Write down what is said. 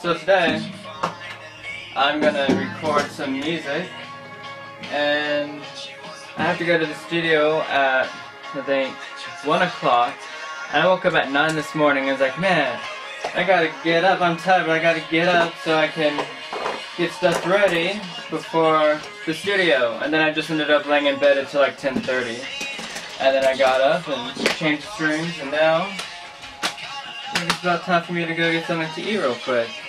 So today, I'm gonna record some music, and I have to go to the studio at, I think, 1 o'clock, and I woke up at 9 this morning and was like, man, I gotta get up, I'm tired, but I gotta get up so I can get stuff ready before the studio, and then I just ended up laying in bed until like 10:30, and then I got up and changed streams, and now I think it's about time for me to go get something to eat real quick.